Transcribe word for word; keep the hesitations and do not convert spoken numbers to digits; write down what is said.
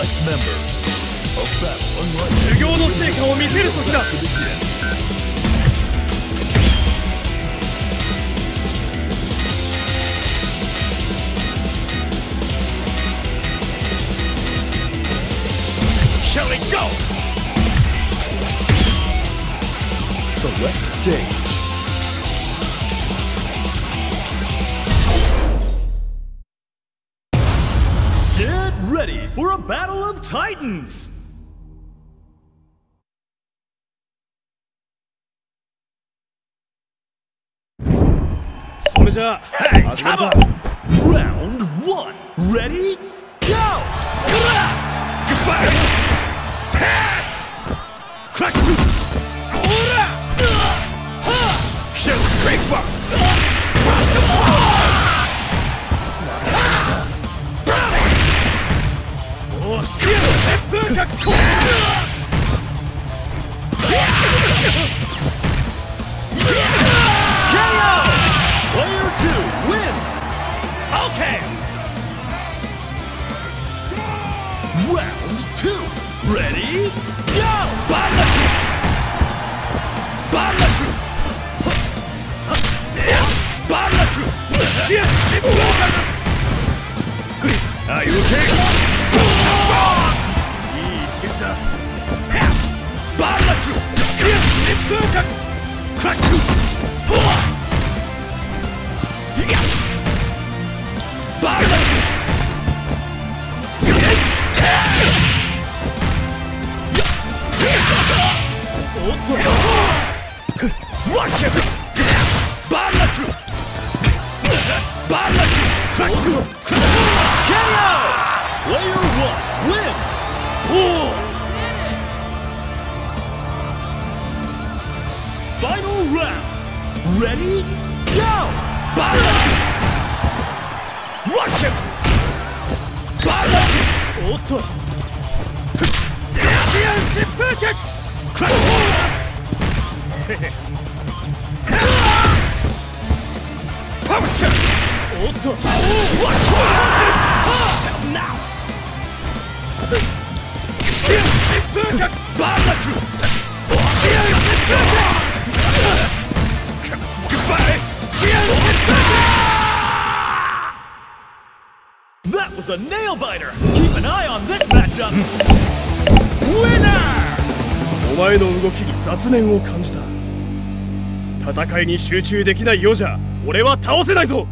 修行の成果を見せる時だ。Shall it go? Select stage.Ready for a battle of titans! Hey, come on! Round one, ready, go! Goodbye! Pass! Crack through! Show great work! Cross the wall!Skill! Headbutt! K O! Player two wins! Okay! Round two! Ready? Go! Balasu! Balasu! Balasu! Are you okay?いいチキンだ。バーラック、キュッ、リップ、クラック、フォア、いや、バーラック、キュッ、おっと、ワンキャップ、バーラック、バーラック、クラック、キャリア。Player one wins! Oh! Final round! Ready? Go! Battle! Watch him! Battle! Otto! Champion Shippuden! Crash! Power check! Otto! Watch him! Now!Here is the perfect barbecue! Here is the perfect! Goodbye! Here is the perfect! That was a nail-biter! Keep an eye on this matchup! Winner! お前の動きに雑念を感じた。戦いに集中できないようじゃ、俺は倒せないぞ!